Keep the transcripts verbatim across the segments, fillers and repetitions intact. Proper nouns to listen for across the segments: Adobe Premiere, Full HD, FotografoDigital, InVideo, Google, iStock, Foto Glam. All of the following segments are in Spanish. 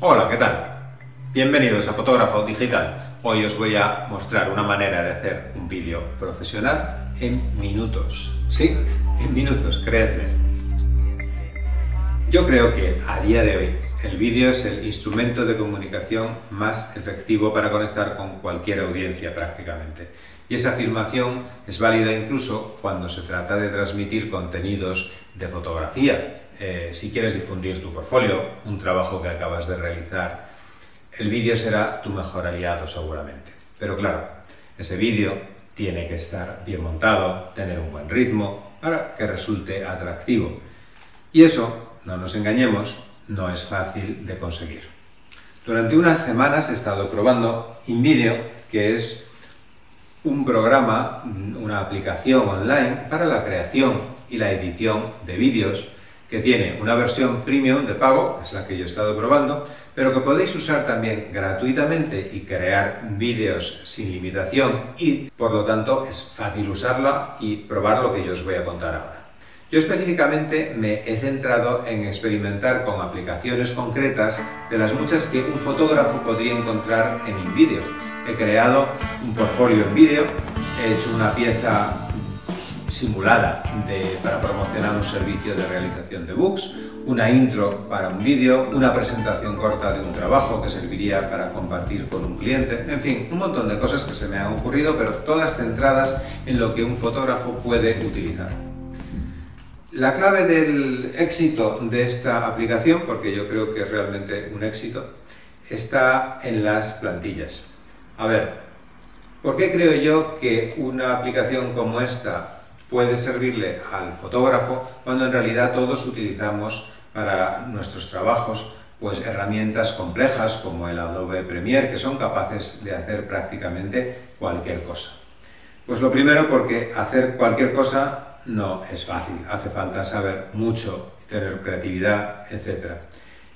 Hola, ¿qué tal? Bienvenidos a Fotógrafo Digital. Hoy os voy a mostrar una manera de hacer un vídeo profesional en minutos. ¿Sí? En minutos, creedme. Yo creo que a día de hoy el vídeo es el instrumento de comunicación más efectivo para conectar con cualquier audiencia prácticamente. Y esa afirmación es válida incluso cuando se trata de transmitir contenidos de fotografía. Eh, si quieres difundir tu portfolio, un trabajo que acabas de realizar, el vídeo será tu mejor aliado seguramente. Pero claro, ese vídeo tiene que estar bien montado, tener un buen ritmo para que resulte atractivo. Y eso, no nos engañemos, no es fácil de conseguir. Durante unas semanas he estado probando InVideo, que es un programa, una aplicación online para la creación y la edición de vídeos, que tiene una versión premium de pago, es la que yo he estado probando, pero que podéis usar también gratuitamente y crear vídeos sin limitación y, por lo tanto, es fácil usarla y probar lo que yo os voy a contar ahora. Yo específicamente me he centrado en experimentar con aplicaciones concretas de las muchas que un fotógrafo podría encontrar en InVideo. He creado un portfolio en vídeo, he hecho una pieza simulada de, para promocionar un servicio de realización de books, una intro para un vídeo, una presentación corta de un trabajo que serviría para compartir con un cliente, en fin, un montón de cosas que se me han ocurrido, pero todas centradas en lo que un fotógrafo puede utilizar. La clave del éxito de esta aplicación, porque yo creo que es realmente un éxito, está en las plantillas. A ver, ¿por qué creo yo que una aplicación como esta puede servirle al fotógrafo cuando en realidad todos utilizamos para nuestros trabajos pues herramientas complejas como el Adobe Premiere, que son capaces de hacer prácticamente cualquier cosa? Pues lo primero, porque hacer cualquier cosa no es fácil, hace falta saber mucho, tener creatividad, etcétera.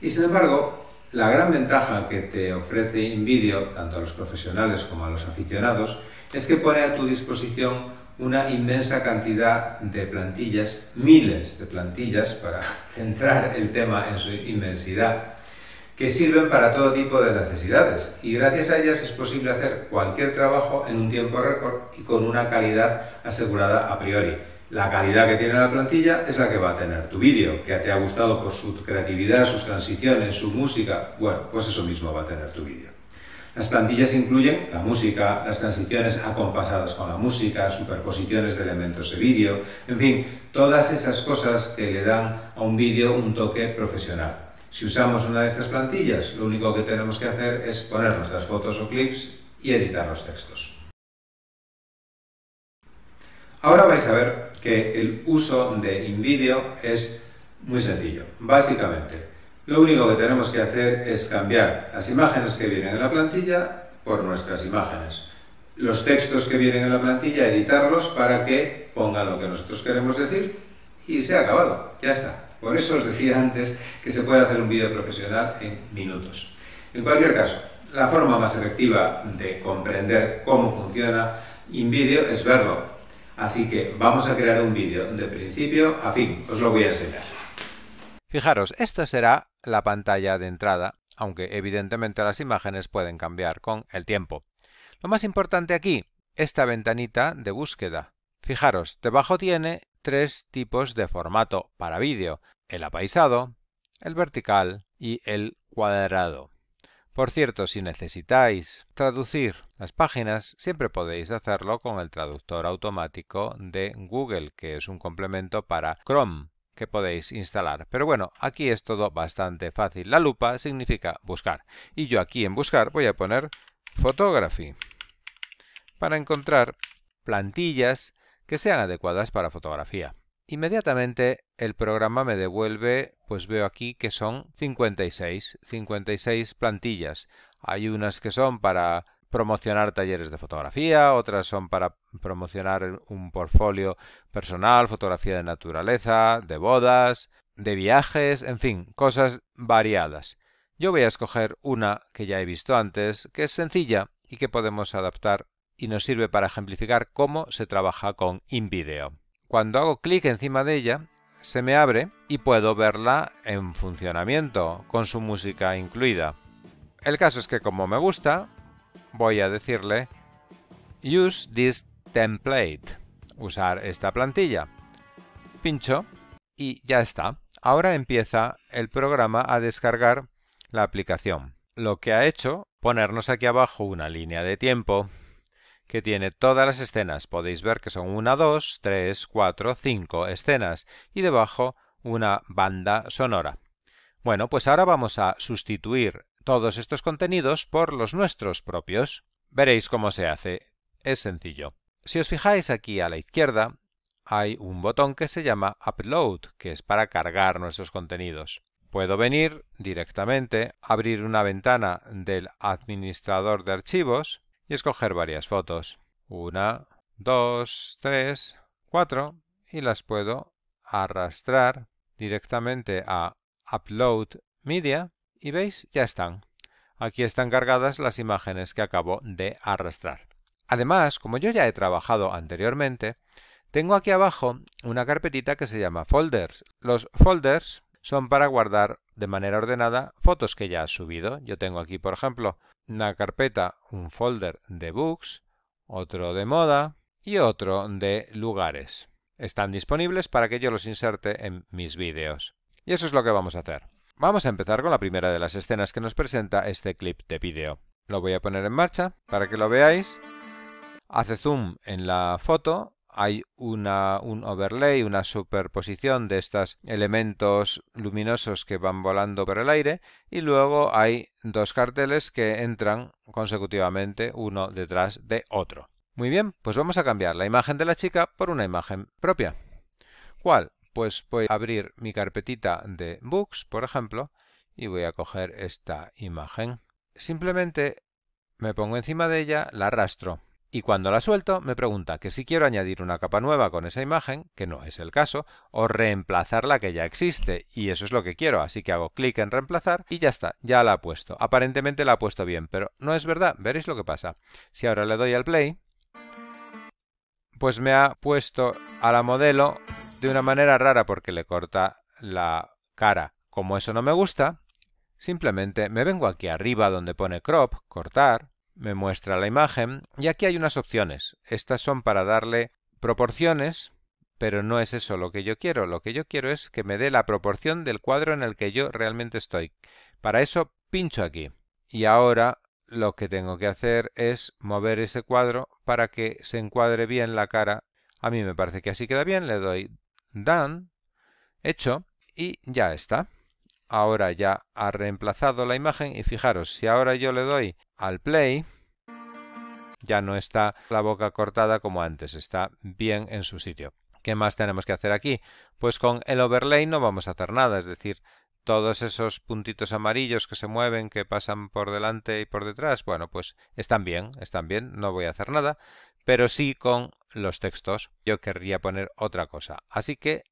Y sin embargo, la gran ventaja que te ofrece InVideo, tanto a los profesionales como a los aficionados, es que pone a tu disposición una inmensa cantidad de plantillas, miles de plantillas, para centrar el tema en su inmensidad, que sirven para todo tipo de necesidades, y gracias a ellas es posible hacer cualquier trabajo en un tiempo récord y con una calidad asegurada a priori. La calidad que tiene la plantilla es la que va a tener tu vídeo, que te ha gustado por su creatividad, sus transiciones, su música. Bueno, pues eso mismo va a tener tu vídeo. Las plantillas incluyen la música, las transiciones acompasadas con la música, superposiciones de elementos de vídeo, en fin, todas esas cosas que le dan a un vídeo un toque profesional. Si usamos una de estas plantillas, lo único que tenemos que hacer es poner nuestras fotos o clips y editar los textos. Ahora vais a ver que el uso de InVideo es muy sencillo. Básicamente, lo único que tenemos que hacer es cambiar las imágenes que vienen en la plantilla por nuestras imágenes. Los textos que vienen en la plantilla, editarlos para que pongan lo que nosotros queremos decir y se ha acabado. Ya está. Por eso os decía antes que se puede hacer un vídeo profesional en minutos. En cualquier caso, la forma más efectiva de comprender cómo funciona InVideo es verlo. Así que vamos a crear un vídeo de principio a fin, os lo voy a enseñar. Fijaros, esta será la pantalla de entrada, aunque evidentemente las imágenes pueden cambiar con el tiempo. Lo más importante aquí, esta ventanita de búsqueda. Fijaros, debajo tiene tres tipos de formato para vídeo, el apaisado, el vertical y el cuadrado. Por cierto, si necesitáis traducir las páginas, siempre podéis hacerlo con el traductor automático de Google, que es un complemento para Chrome que podéis instalar. Pero bueno, aquí es todo bastante fácil. La lupa significa buscar. Y yo aquí en buscar voy a poner Photography para encontrar plantillas que sean adecuadas para fotografía. Inmediatamente el programa me devuelve, pues veo aquí que son cincuenta y seis, cincuenta y seis plantillas. Hay unas que son para promocionar talleres de fotografía, otras son para promocionar un portfolio personal, fotografía de naturaleza, de bodas, de viajes, en fin, cosas variadas. Yo voy a escoger una que ya he visto antes, que es sencilla y que podemos adaptar y nos sirve para ejemplificar cómo se trabaja con InVideo. Cuando hago clic encima de ella, se me abre y puedo verla en funcionamiento, con su música incluida. El caso es que como me gusta, voy a decirle Use this template, usar esta plantilla. Pincho y ya está. Ahora empieza el programa a descargar la aplicación. Lo que ha hecho, ponernos aquí abajo una línea de tiempo que tiene todas las escenas. Podéis ver que son una, dos, tres, cuatro, cinco escenas y debajo una banda sonora. Bueno, pues ahora vamos a sustituir todos estos contenidos por los nuestros propios. Veréis cómo se hace. Es sencillo. Si os fijáis aquí a la izquierda, hay un botón que se llama Upload, que es para cargar nuestros contenidos. Puedo venir directamente, abrir una ventana del administrador de archivos y escoger varias fotos. Una, dos, tres, cuatro. Y las puedo arrastrar directamente a Upload Media. Y veis, ya están. Aquí están cargadas las imágenes que acabo de arrastrar. Además, como yo ya he trabajado anteriormente, tengo aquí abajo una carpetita que se llama Folders. Los folders son para guardar de manera ordenada fotos que ya has subido. Yo tengo aquí, por ejemplo, una carpeta, un folder de books, otro de moda y otro de lugares. Están disponibles para que yo los inserte en mis vídeos. Y eso es lo que vamos a hacer. Vamos a empezar con la primera de las escenas que nos presenta este clip de vídeo. Lo voy a poner en marcha para que lo veáis. Hace zoom en la foto. Hay una, un overlay, una superposición de estos elementos luminosos que van volando por el aire y luego hay dos carteles que entran consecutivamente uno detrás de otro. Muy bien, pues vamos a cambiar la imagen de la chica por una imagen propia. ¿Cuál? Pues voy a abrir mi carpetita de books, por ejemplo, y voy a coger esta imagen. Simplemente me pongo encima de ella, la arrastro. Y cuando la suelto me pregunta que si quiero añadir una capa nueva con esa imagen, que no es el caso, o reemplazar la que ya existe, y eso es lo que quiero, así que hago clic en reemplazar y ya está, ya la ha puesto. Aparentemente la ha puesto bien, pero no es verdad, veréis lo que pasa. Si ahora le doy al play, pues me ha puesto a la modelo de una manera rara porque le corta la cara. Como eso no me gusta, simplemente me vengo aquí arriba donde pone crop, cortar, me muestra la imagen y aquí hay unas opciones. Estas son para darle proporciones, pero no es eso lo que yo quiero. Lo que yo quiero es que me dé la proporción del cuadro en el que yo realmente estoy. Para eso pincho aquí. Y ahora lo que tengo que hacer es mover ese cuadro para que se encuadre bien la cara. A mí me parece que así queda bien. Le doy Done, hecho y ya está. Ahora ya ha reemplazado la imagen y fijaros, si ahora yo le doy al play, ya no está la boca cortada como antes, está bien en su sitio. ¿Qué más tenemos que hacer aquí? Pues con el overlay no vamos a hacer nada, es decir, todos esos puntitos amarillos que se mueven, que pasan por delante y por detrás, bueno, pues están bien, están bien, no voy a hacer nada, pero sí con los textos. Yo querría poner otra cosa, así que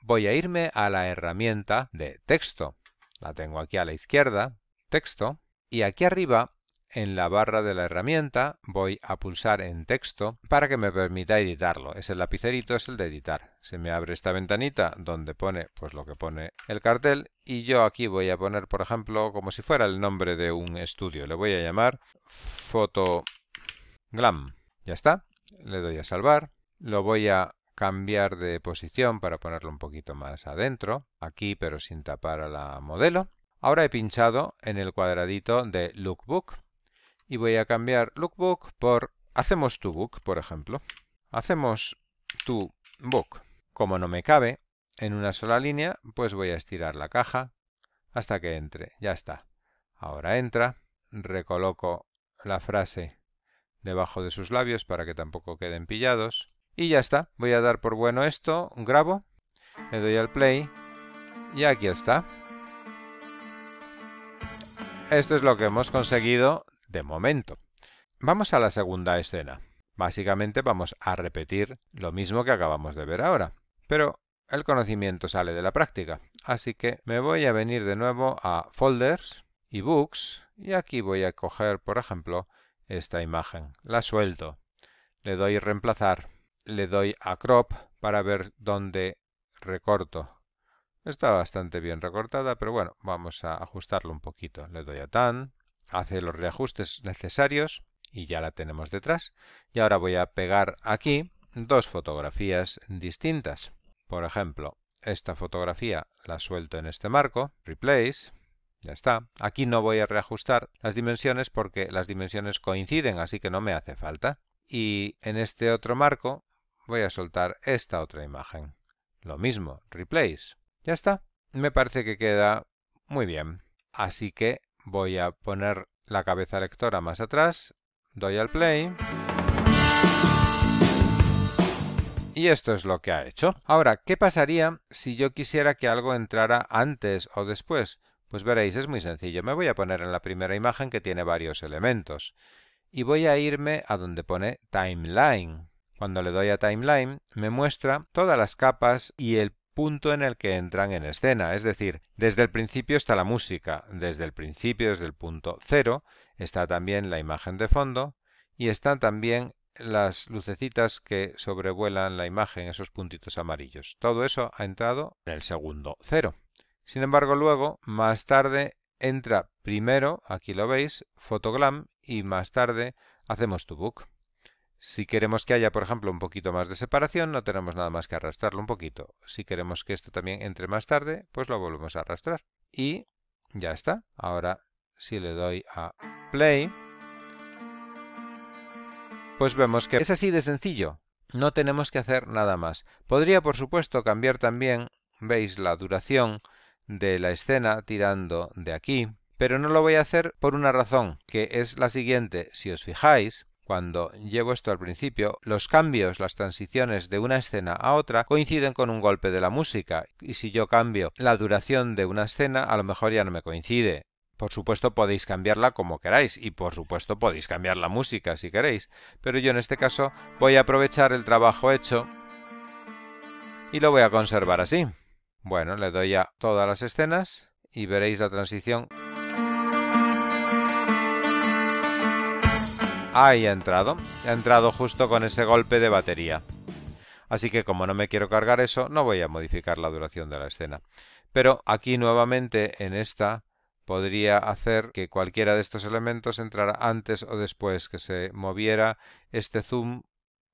voy a irme a la herramienta de texto. La tengo aquí a la izquierda, texto, y aquí arriba, en la barra de la herramienta, voy a pulsar en texto para que me permita editarlo. Es el lapicerito, es el de editar. Se me abre esta ventanita donde pone pues lo que pone el cartel y yo aquí voy a poner, por ejemplo, como si fuera el nombre de un estudio. Le voy a llamar Foto Glam. Ya está. Le doy a salvar. Lo voy a cambiar de posición para ponerlo un poquito más adentro. Aquí, pero sin tapar a la modelo. Ahora he pinchado en el cuadradito de Lookbook. Y voy a cambiar Lookbook por Hacemos tu book, por ejemplo. Hacemos tu book. Como no me cabe en una sola línea, pues voy a estirar la caja hasta que entre. Ya está. Ahora entra. Recoloco la frase debajo de sus labios para que tampoco queden pillados. Y ya está. Voy a dar por bueno esto. Grabo. Le doy al play. Y aquí está. Esto es lo que hemos conseguido de momento. Vamos a la segunda escena. Básicamente vamos a repetir lo mismo que acabamos de ver ahora. Pero el conocimiento sale de la práctica. Así que me voy a venir de nuevo a Folders y Books. Y aquí voy a coger, por ejemplo, esta imagen. La suelto. Le doy Reemplazar. Le doy a Crop para ver dónde recorto. Está bastante bien recortada, pero bueno, vamos a ajustarlo un poquito. Le doy a Tan, hace los reajustes necesarios y ya la tenemos detrás. Y ahora voy a pegar aquí dos fotografías distintas. Por ejemplo, esta fotografía la suelto en este marco, Replace, ya está. Aquí no voy a reajustar las dimensiones porque las dimensiones coinciden, así que no me hace falta. Y en este otro marco voy a soltar esta otra imagen. Lo mismo, Replace. Ya está. Me parece que queda muy bien. Así que voy a poner la cabeza lectora más atrás, doy al play. Y esto es lo que ha hecho. Ahora, ¿qué pasaría si yo quisiera que algo entrara antes o después? Pues veréis, es muy sencillo. Me voy a poner en la primera imagen que tiene varios elementos. Y voy a irme a donde pone Timeline. Cuando le doy a Timeline, me muestra todas las capas y el punto en el que entran en escena, es decir, desde el principio está la música, desde el principio, desde el punto cero, está también la imagen de fondo y están también las lucecitas que sobrevuelan la imagen, esos puntitos amarillos. Todo eso ha entrado en el segundo cero. Sin embargo, luego, más tarde, entra primero, aquí lo veis, Foto Glam, y más tarde hacemos To Book. Si queremos que haya, por ejemplo, un poquito más de separación, no tenemos nada más que arrastrarlo un poquito. Si queremos que esto también entre más tarde, pues lo volvemos a arrastrar. Y ya está. Ahora, si le doy a Play, pues vemos que es así de sencillo. No tenemos que hacer nada más. Podría, por supuesto, cambiar también, veis, la duración de la escena tirando de aquí. Pero no lo voy a hacer por una razón, que es la siguiente. Si os fijáis, cuando llevo esto al principio, los cambios, las transiciones de una escena a otra coinciden con un golpe de la música. Y si yo cambio la duración de una escena, a lo mejor ya no me coincide. Por supuesto podéis cambiarla como queráis y por supuesto podéis cambiar la música si queréis. Pero yo en este caso voy a aprovechar el trabajo hecho y lo voy a conservar así. Bueno, le doy a todas las escenas y veréis la transición. Ahí ha entrado, ha entrado justo con ese golpe de batería. Así que como no me quiero cargar eso, no voy a modificar la duración de la escena. Pero aquí nuevamente en esta podría hacer que cualquiera de estos elementos entrara antes o después, que se moviera este zoom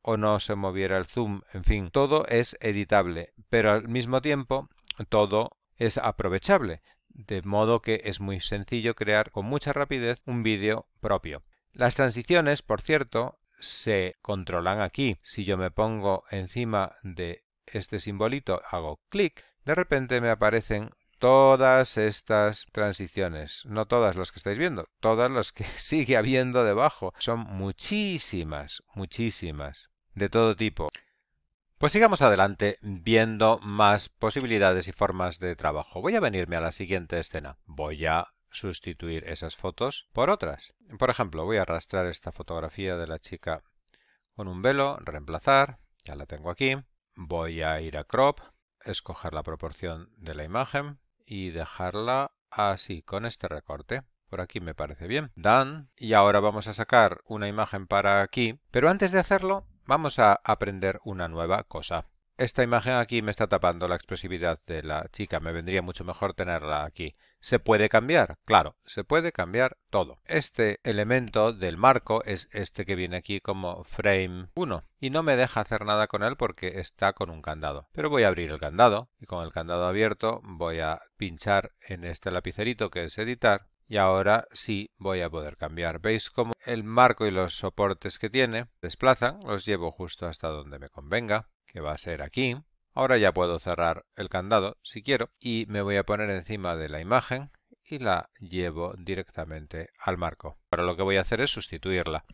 o no se moviera el zoom. En fin, todo es editable, pero al mismo tiempo todo es aprovechable. De modo que es muy sencillo crear con mucha rapidez un vídeo propio. Las transiciones, por cierto, se controlan aquí. Si yo me pongo encima de este simbolito, hago clic, de repente me aparecen todas estas transiciones. No todas las que estáis viendo, todas las que sigue habiendo debajo. Son muchísimas, muchísimas, de todo tipo. Pues sigamos adelante viendo más posibilidades y formas de trabajo. Voy a venirme a la siguiente escena. Voy a sustituir esas fotos por otras. Por ejemplo, voy a arrastrar esta fotografía de la chica con un velo, reemplazar, ya la tengo aquí. Voy a ir a crop, escoger la proporción de la imagen y dejarla así, con este recorte. Por aquí me parece bien. Done. Y ahora vamos a sacar una imagen para aquí, pero antes de hacerlo vamos a aprender una nueva cosa. Esta imagen aquí me está tapando la expresividad de la chica. Me vendría mucho mejor tenerla aquí. ¿Se puede cambiar? Claro, se puede cambiar todo. Este elemento del marco es este que viene aquí como frame uno. Y no me deja hacer nada con él porque está con un candado. Pero voy a abrir el candado. Y con el candado abierto voy a pinchar en este lapicerito que es editar. Y ahora sí voy a poder cambiar. ¿Veis cómo el marco y los soportes que tiene desplazan? Los llevo justo hasta donde me convenga, que va a ser aquí. Ahora ya puedo cerrar el candado si quiero y me voy a poner encima de la imagen y la llevo directamente al marco. Ahora lo que voy a hacer es sustituirla.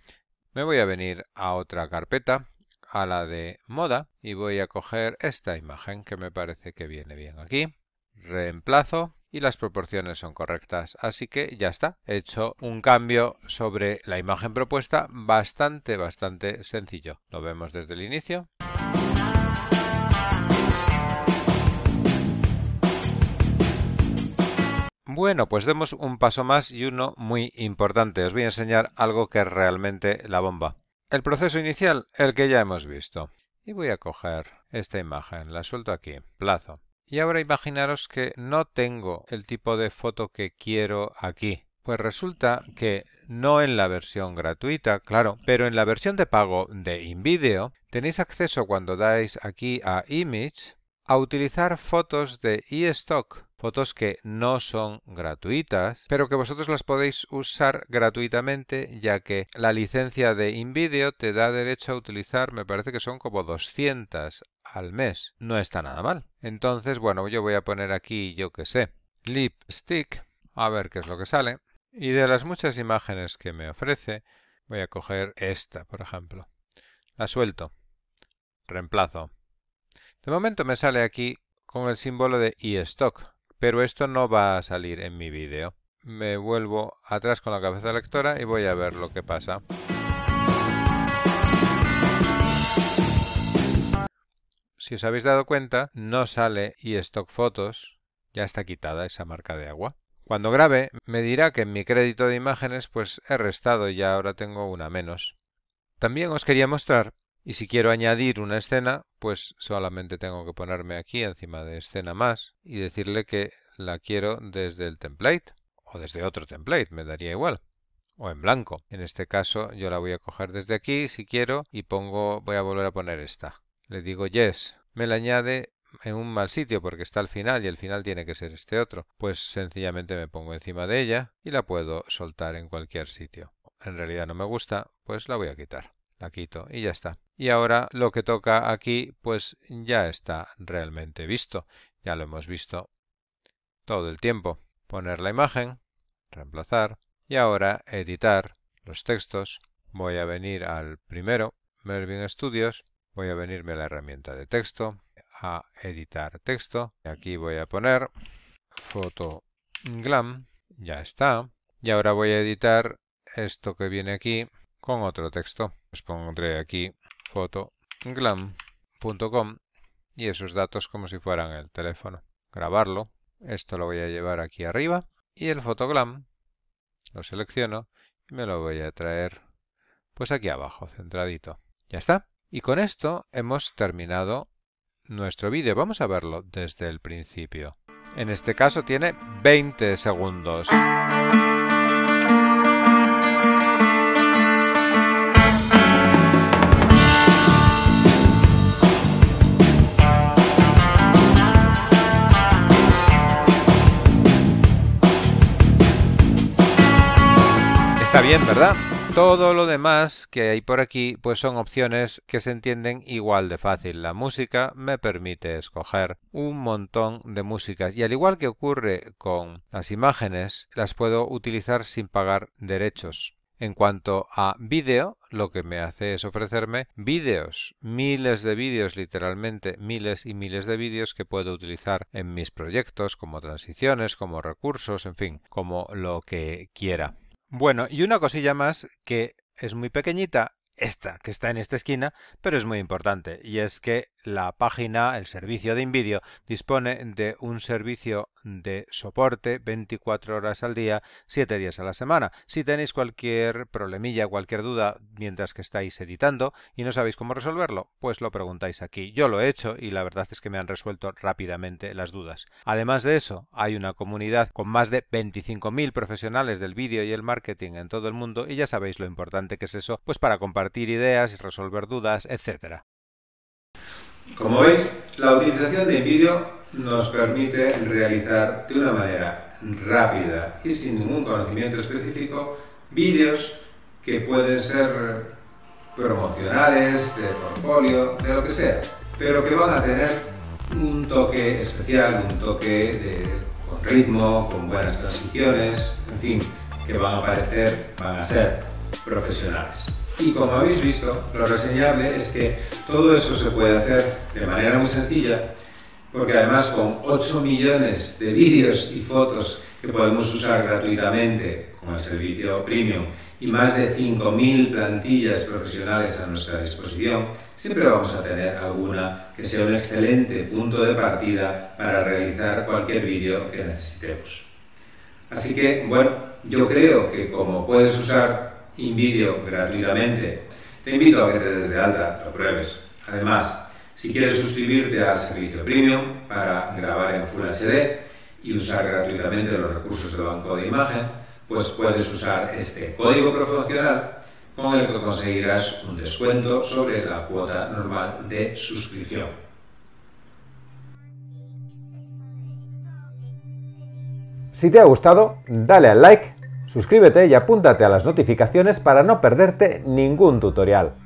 Me voy a venir a otra carpeta, a la de moda, y voy a coger esta imagen que me parece que viene bien aquí. Reemplazo y las proporciones son correctas. Así que ya está. He hecho un cambio sobre la imagen propuesta bastante, bastante sencillo. Lo vemos desde el inicio. Bueno, pues demos un paso más y uno muy importante. Os voy a enseñar algo que es realmente la bomba. El proceso inicial, el que ya hemos visto. Y voy a coger esta imagen, la suelto aquí, plazo. Y ahora imaginaros que no tengo el tipo de foto que quiero aquí. Pues resulta que no en la versión gratuita, claro, pero en la versión de pago de InVideo tenéis acceso cuando dais aquí a Image a utilizar fotos de iStock, fotos que no son gratuitas, pero que vosotros las podéis usar gratuitamente, ya que la licencia de InVideo te da derecho a utilizar, me parece que son como doscientas al mes. No está nada mal. Entonces, bueno, yo voy a poner aquí, yo qué sé, lipstick, a ver qué es lo que sale. Y de las muchas imágenes que me ofrece, voy a coger esta, por ejemplo. La suelto. Reemplazo. De momento me sale aquí con el símbolo de iStock, pero esto no va a salir en mi vídeo. Me vuelvo atrás con la cabeza lectora y voy a ver lo que pasa. Si os habéis dado cuenta, no sale iStock Fotos. Ya está quitada esa marca de agua. Cuando grabe, me dirá que en mi crédito de imágenes pues he restado y ahora tengo una menos. También os quería mostrar, y si quiero añadir una escena, pues solamente tengo que ponerme aquí encima de escena más y decirle que la quiero desde el template o desde otro template, me daría igual, o en blanco. En este caso yo la voy a coger desde aquí si quiero y pongo, voy a volver a poner esta. Le digo yes, me la añade en un mal sitio porque está al final y el final tiene que ser este otro, pues sencillamente me pongo encima de ella y la puedo soltar en cualquier sitio. En realidad no me gusta, pues la voy a quitar, la quito y ya está. Y ahora lo que toca aquí pues ya está realmente visto, ya lo hemos visto todo el tiempo. Poner la imagen, reemplazar y ahora editar los textos. Voy a venir al primero, Mervyn Studios, voy a venirme a la herramienta de texto, a editar texto. Aquí voy a poner Foto Glam, ya está. Y ahora voy a editar esto que viene aquí con otro texto. Os pondré aquí foto glam punto com y esos datos como si fueran el teléfono. Grabarlo. Esto lo voy a llevar aquí arriba y el fotoglam lo selecciono y me lo voy a traer pues aquí abajo, centradito. Ya está. Y con esto hemos terminado nuestro vídeo. Vamos a verlo desde el principio. En este caso tiene veinte segundos. Está bien, ¿verdad? Todo lo demás que hay por aquí pues son opciones que se entienden igual de fácil. La música me permite escoger un montón de músicas y al igual que ocurre con las imágenes, las puedo utilizar sin pagar derechos. En cuanto a vídeo, lo que me hace es ofrecerme vídeos, miles de vídeos, literalmente miles y miles de vídeos que puedo utilizar en mis proyectos como transiciones, como recursos, en fin, como lo que quiera. Bueno, y una cosilla más que es muy pequeñita, esta que está en esta esquina, pero es muy importante, y es que la página, el servicio de InVideo, dispone de un servicio de soporte veinticuatro horas al día, siete días a la semana. Si tenéis cualquier problemilla, cualquier duda mientras que estáis editando y no sabéis cómo resolverlo, pues lo preguntáis aquí. Yo lo he hecho y la verdad es que me han resuelto rápidamente las dudas. Además de eso, hay una comunidad con más de veinticinco mil profesionales del vídeo y el marketing en todo el mundo y ya sabéis lo importante que es eso, pues para compartir ideas, resolver dudas, etcétera. Como veis, la utilización de InVideo nos permite realizar de una manera rápida y sin ningún conocimiento específico vídeos que pueden ser promocionales, de portfolio, de lo que sea, pero que van a tener un toque especial, un toque de, con ritmo, con buenas transiciones, en fin, que van a parecer, van a ser profesionales. Y como habéis visto, lo reseñable es que todo eso se puede hacer de manera muy sencilla, porque además con ocho millones de vídeos y fotos que podemos usar gratuitamente con el servicio Premium y más de cinco mil plantillas profesionales a nuestra disposición, siempre vamos a tener alguna que sea un excelente punto de partida para realizar cualquier vídeo que necesitemos. Así que, bueno, yo creo que como puedes usar InVideo gratuitamente, te invito a que te des de alta, lo pruebes. Además, si quieres suscribirte al servicio Premium, para grabar en Full H D y usar gratuitamente los recursos del banco de imagen, pues puedes usar este código promocional con el que conseguirás un descuento sobre la cuota normal de suscripción. Si te ha gustado, dale al like, suscríbete y apúntate a las notificaciones para no perderte ningún tutorial.